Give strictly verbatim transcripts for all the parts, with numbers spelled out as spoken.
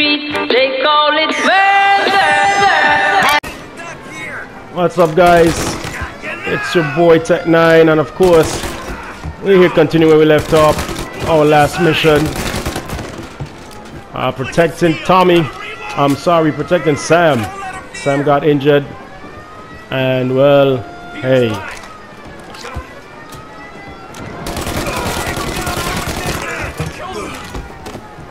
street, they call it murder. What's up, guys? It's your boy Tech nine, and of course, we're here continuing where we left off, our last mission. Uh, protecting Tommy. I'm sorry, protecting Sam. Sam got injured. And, well, hey.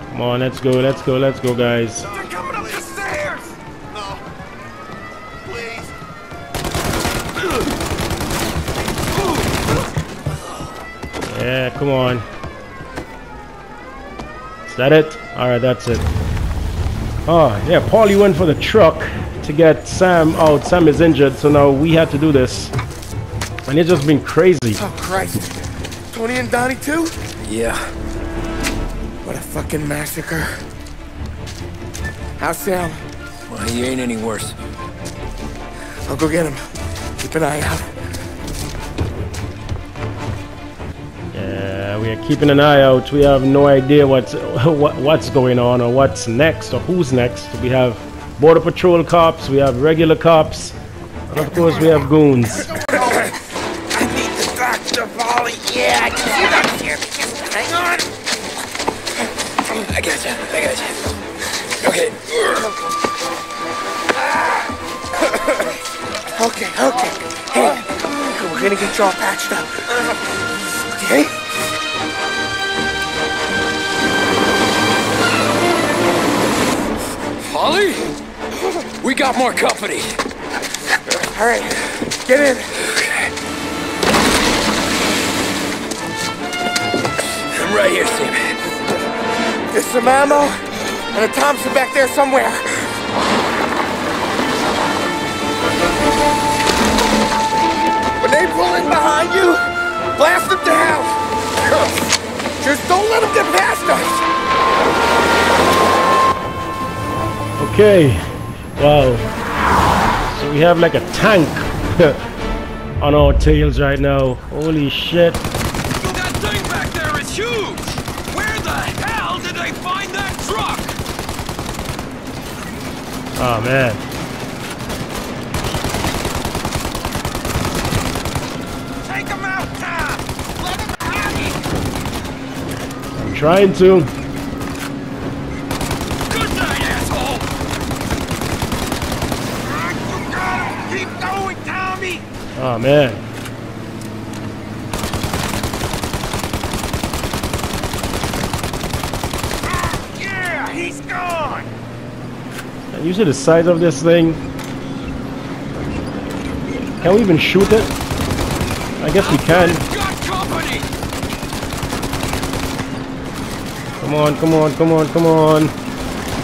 Come on, let's go, let's go, let's go, guys. They're coming up the stairs! No. Please. Yeah, come on. Is that it? Alright, that's it. Oh, yeah, Paulie went for the truck to get Sam out. Sam is injured, so now we had to do this. And it's just been crazy. Oh, Christ. Tony and Donnie, too? Yeah. What a fucking massacre. How's Sam? Well, he ain't any worse. I'll go get him. Keep an eye out. Yeah, we are keeping an eye out. We have no idea what's, what, what's going on or what's next or who's next. We have border patrol cops, we have regular cops, and of course we have goons. I need the doctor, Volly. Yeah, I can get up here. Hang on. I got you. I got you. Okay. Okay. Okay. Hey, we're gonna get y'all patched up. Okay. Volly, we got more company. All right, get in. Okay. I'm right here, Sam. There's some ammo and a Thompson back there somewhere. When they pull in behind you, blast them down. Just don't let them get past us. Okay. Wow. So we have like a tank on our tails right now. Holy shit. That thing back there is huge. Oh man. Take him out, Tom! Let him have it! I'm trying to. Good night, asshole! You got him! Keep going, Tommy! Oh man. Ah, yeah, he's gone! You see the size of this thing? Can we even shoot it? I guess we can. Come on, come on, come on, come on.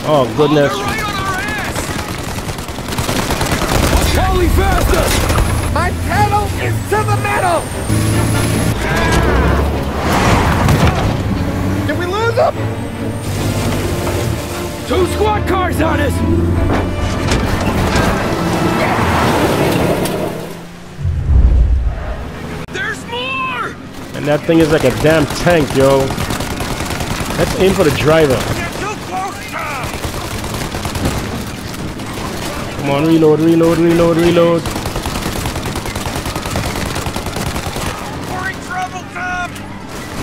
Oh, goodness. Holy bastard! My pedal is to the metal! Did we lose him? Two squad cars on us! There's more! And that thing is like a damn tank, yo. Let's aim for the driver. Come on, reload, reload, reload, reload. We're in trouble, Tom!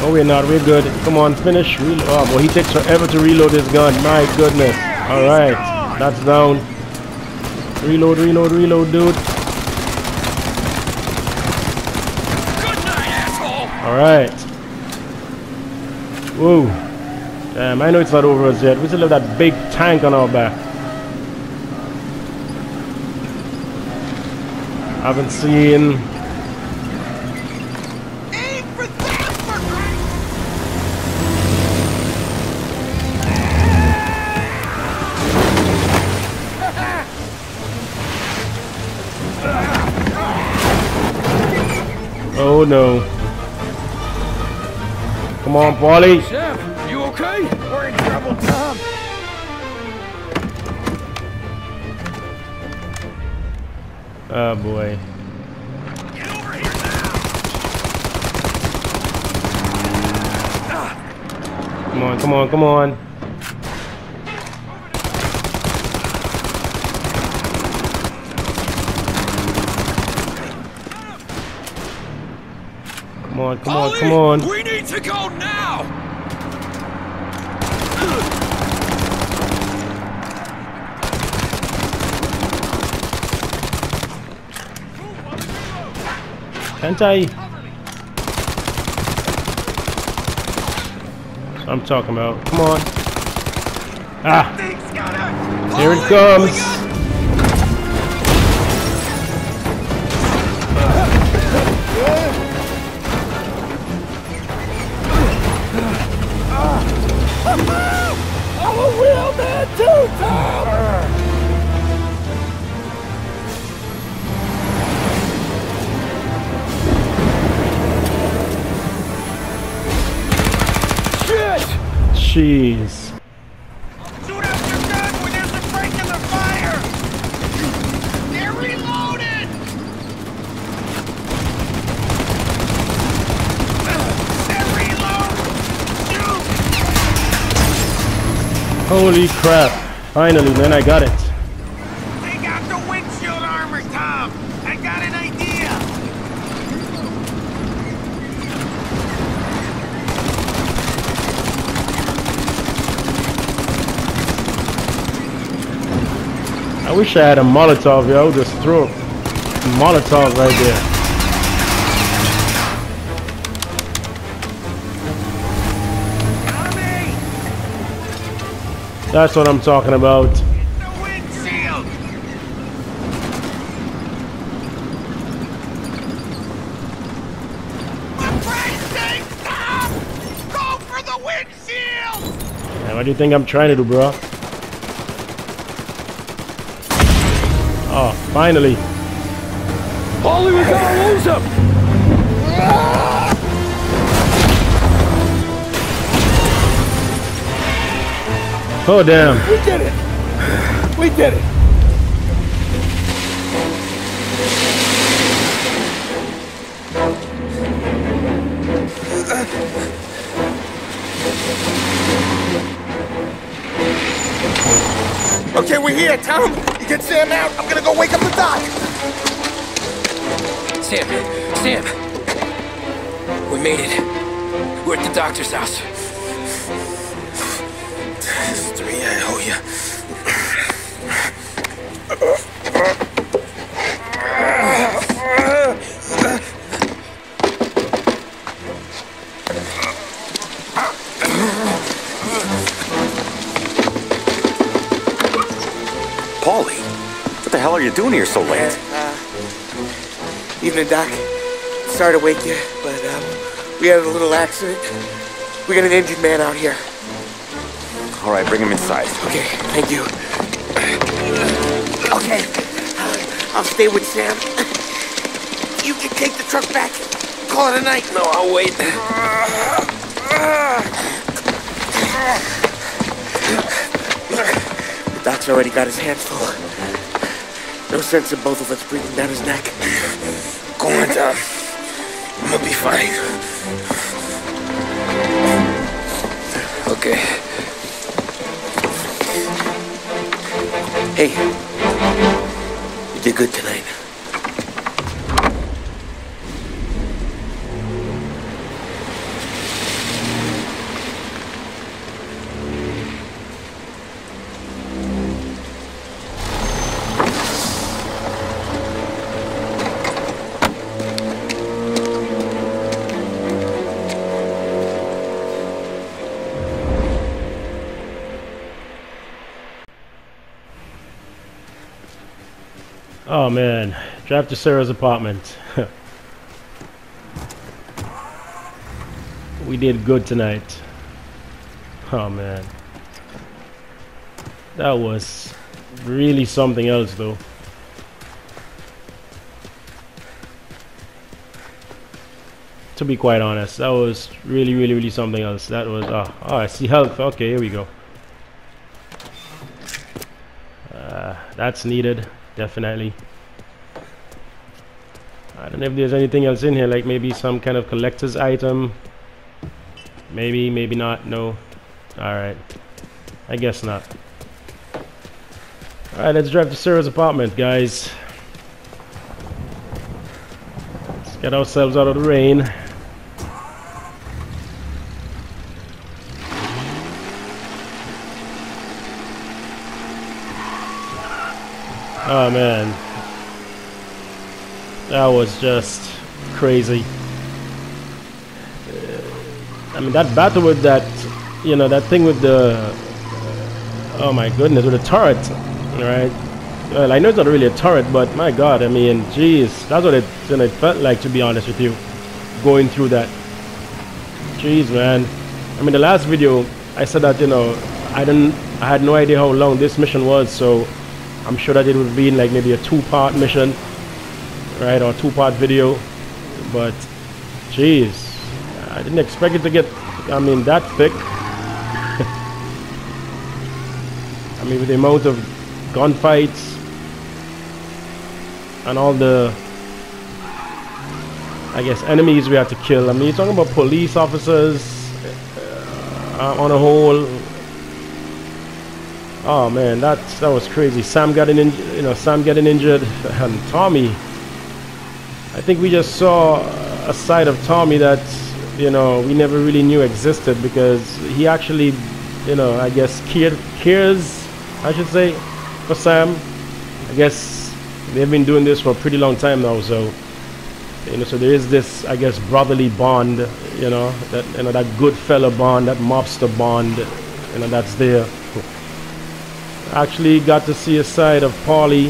No, we're not. We're good. Come on, finish. Reload. Oh, well, he takes forever to reload his gun. My goodness. All right. That's down. Reload, reload, reload, dude. Good night, asshole. All right. Whoa. Damn, I know it's not over as yet. We still have that big tank on our back. I haven't seen... Oh no. Come on, Paulie. Sam, you okay? We're in trouble, Tom. Oh boy. Get over here now. Come on, come on, come on. on, come on, come on. We need to go now. Can't I? That's what I'm talking about. Come on. Ah. Here it comes. Jeez. Soon after done when there's a break in the fire! They're reloaded! They're reloaded! Holy crap. Finally, man, I got it. They got the windshield armor, Tom! I got an idea! I wish I had a Molotov, yo. Just throw a Molotov right there. That's what I'm talking about. Go for the windshield! Yeah, what do you think I'm trying to do, bro? Oh, finally. Paulie, we gotta lose him! Oh, damn. We did it! We did it! Okay, we're here, Tom! You get Sam out, I'm gonna go wake up the doc! Sam, Sam! We made it. We're at the doctor's house. Three, I owe you. Paulie? What the hell are you doing here so late? Uh, uh, evening, Doc. Sorry to wake you, but um, we had a little accident. We got an injured man out here. All right, bring him inside. Okay, thank you. Okay, I'll stay with Sam. You can take the truck back. Call it a night. No, I'll wait. The doc's already got his hands full. No sense in both of us breathing down his neck. Go on, Tom. I'm gonna be fine. Okay. Hey. You did good tonight. Oh man, drive to Sarah's apartment. We did good tonight. Oh man. That was really something else though. To be quite honest, that was really, really, really something else. That was, oh, oh I see health. Okay, here we go. Uh, that's needed, definitely. I don't know if there's anything else in here, like maybe some kind of collector's item. Maybe, maybe not. No. Alright. I guess not. Alright, let's drive to Sarah's apartment, guys. Let's get ourselves out of the rain. Oh man, that was just crazy. I mean, that battle with that, you know, that thing with the, oh my goodness, with the turret, right? Well, I know it's not really a turret, but my God, I mean, jeez, that's what it, you know, it felt like, to be honest with you, going through that. Jeez, man. I mean, the last video, I said that, you know, I didn't, I had no idea how long this mission was, so I'm sure that it would be like maybe a two-part mission, right, or two-part video, but jeez. I didn't expect it to get, I mean, that thick. I mean, with the amount of gunfights and all the, I guess, enemies we had to kill. I mean, you're talking about police officers uh, on a whole. Oh man, that that was crazy. Sam got in, you know, Sam getting injured, and Tommy. I think we just saw a side of Tommy that, you know, we never really knew existed, because he actually, you know, I guess cared, cares, I should say, for Sam. I guess they've been doing this for a pretty long time now, so, you know, so there is this, I guess, brotherly bond, you know, that, you know, that good fella bond, that mobster bond, you know, that's there. Actually got to see a side of Paulie,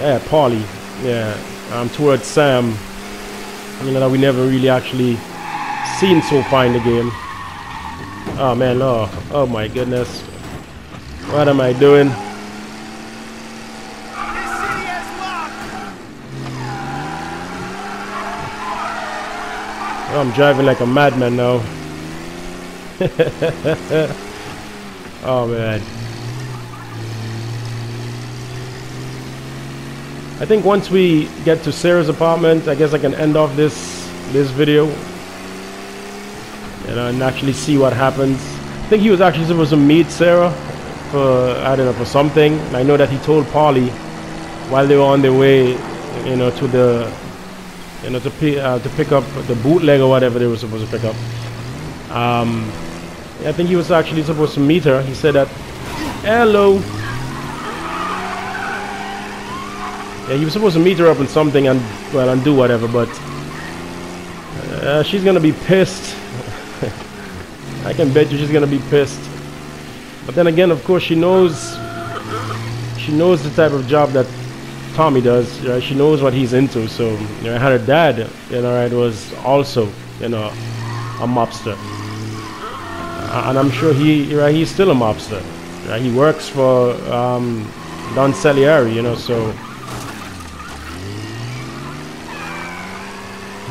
yeah, Paulie, yeah, um, towards Sam, you know, that we never really actually seen so far in the game. Oh man, oh, oh my goodness. What am I doing? I'm driving like a madman now. Oh man. I think once we get to Sarah's apartment, I guess I can end off this this video. You know, and actually see what happens. I think he was actually supposed to meet Sarah for, I don't know, for something. And I know that he told Paulie while they were on their way, you know, to the, you know, to, pay, uh, to pick up the bootleg or whatever they were supposed to pick up. Um, I think he was actually supposed to meet her. He said that, hello. Yeah, he was supposed to meet her up in something and, well, and do whatever, but uh, she's gonna be pissed. I can bet you she's gonna be pissed. But then again, of course, she knows she knows the type of job that Tommy does, right? She knows what he's into. So, you know, I had her dad, you know, right, was also, you know, a mobster, and I'm sure he, right, he's still a mobster, right? He works for um, Don Salieri, you know, so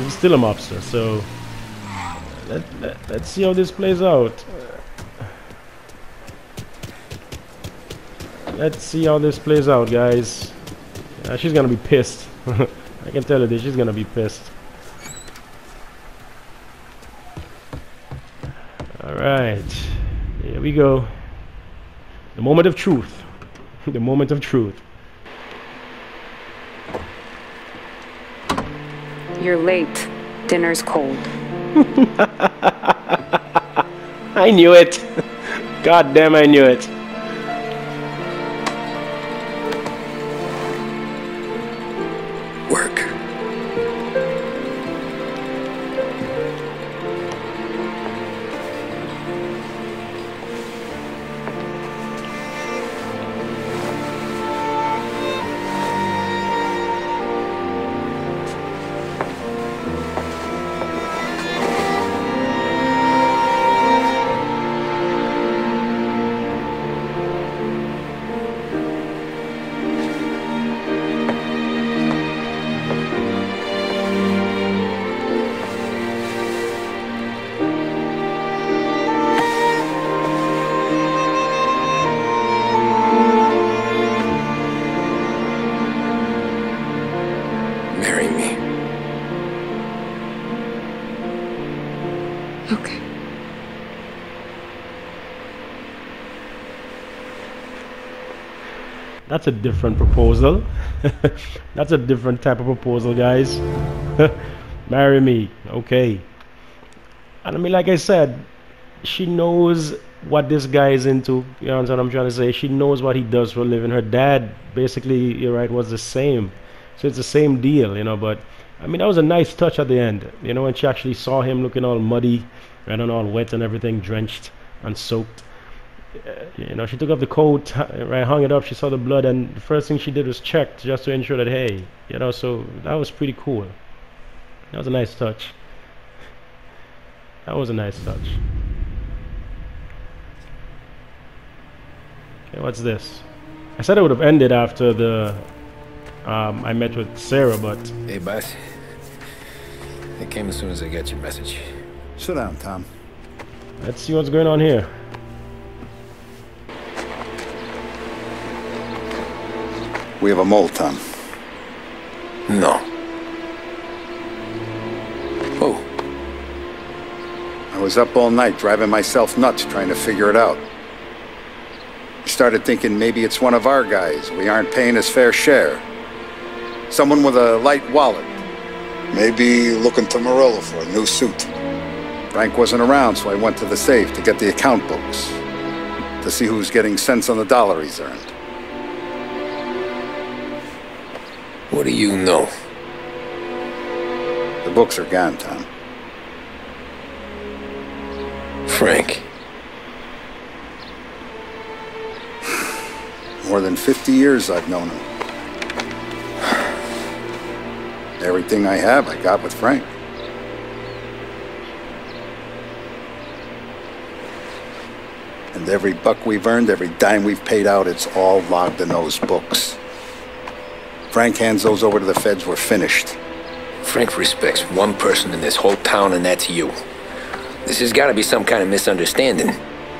he's still a mobster. So Let, let, let's see how this plays out. Let's see how this plays out, guys. Uh, she's gonna be pissed. I can tell her this, she's gonna be pissed. Alright, here we go. The moment of truth. The moment of truth. You're late. Dinner's cold. I knew it. God damn, I knew it. Work. That's a different proposal. That's a different type of proposal, guys. Marry me, okay. And I mean, like I said, she knows what this guy is into. You know what I'm trying to say? She knows what he does for a living. Her dad, basically, you're right, was the same. So it's the same deal, you know. But I mean, that was a nice touch at the end, you know, when she actually saw him looking all muddy, right, and all wet and everything, drenched and soaked. You know, she took off the coat, right, hung it up, she saw the blood, and the first thing she did was check just to ensure that, hey, you know, so that was pretty cool. That was a nice touch. That was a nice touch. Okay, what's this? I said it would have ended after the um, I met with Sarah, but... Hey, boss. I came as soon as I got your message. Sit down, Tom. Let's see what's going on here. We have a mole, Tom. No. Oh. I was up all night driving myself nuts trying to figure it out. I started thinking maybe it's one of our guys. We aren't paying his fair share. Someone with a light wallet. Maybe looking to Morello for a new suit. Frank wasn't around, so I went to the safe to get the account books. To see who's getting cents on the dollar he's earned. What do you know? The books are gone, Tom. Frank. More than fifty years I've known him. Everything I have, I got with Frank. And every buck we've earned, every dime we've paid out, it's all logged in those books. Frank hands those over to the feds, we're finished. Frank respects one person in this whole town, and that's you. This has got to be some kind of misunderstanding.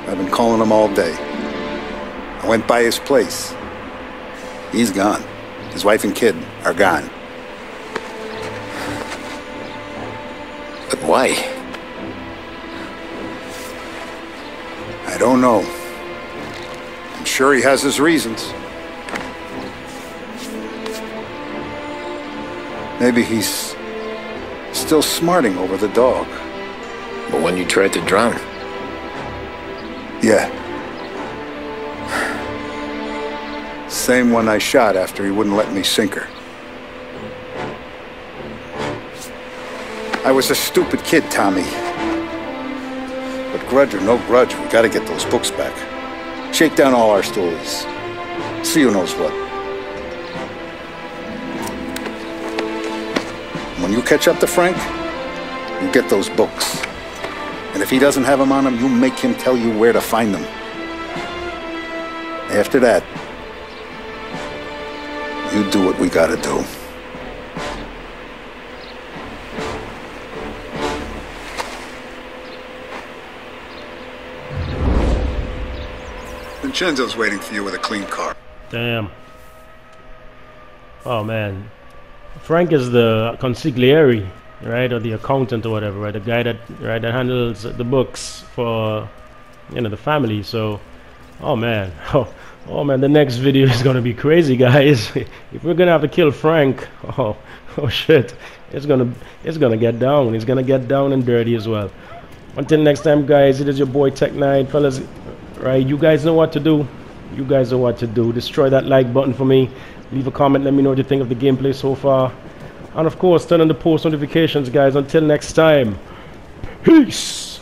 I've been calling him all day. I went by his place. He's gone. His wife and kid are gone. But why? I don't know. I'm sure he has his reasons. Maybe he's still smarting over the dog. But when you tried to drown him. Yeah. Same one I shot after he wouldn't let me sink her. I was a stupid kid, Tommy. But grudge or no grudge, we gotta get those books back. Shake down all our stories. See who knows what. When you catch up to Frank, you get those books. And if he doesn't have them on him, you make him tell you where to find them. After that, you do what we gotta do. Vincenzo's waiting for you with a clean car. Damn. Oh, man. Frank is the consigliere, right, or the accountant or whatever, right? The guy that, right, that handles the books for, you know, the family. So, oh man, oh, oh man, the next video is gonna be crazy, guys. If we're gonna have to kill Frank, oh, oh shit, it's gonna, it's gonna get down. It's gonna get down and dirty as well. Until next time, guys. It is your boy Tech nine, fellas. Right, you guys know what to do. You guys know what to do. Destroy that like button for me. Leave a comment, let me know what you think of the gameplay so far. And of course, turn on the post notifications, guys. Until next time, peace!